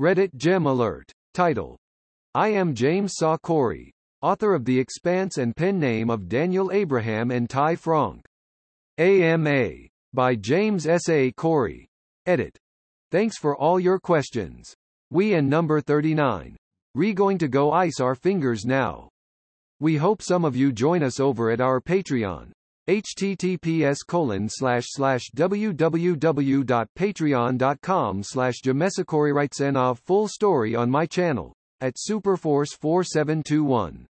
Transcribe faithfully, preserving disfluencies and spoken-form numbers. Reddit Gem Alert. Title: I am James S A Corey, author of The Expanse and pen name of Daniel Abraham and Ty Franck. A M A. By James S A Corey. Edit. Thanks for all your questions. We and number thirty-nine. Re going to go ice our fingers now. We hope some of you join us over at our Patreon. https colon slash slash www.patreon.com slash jamesicorywrites and a full story on my channel, at superforce four seven two one.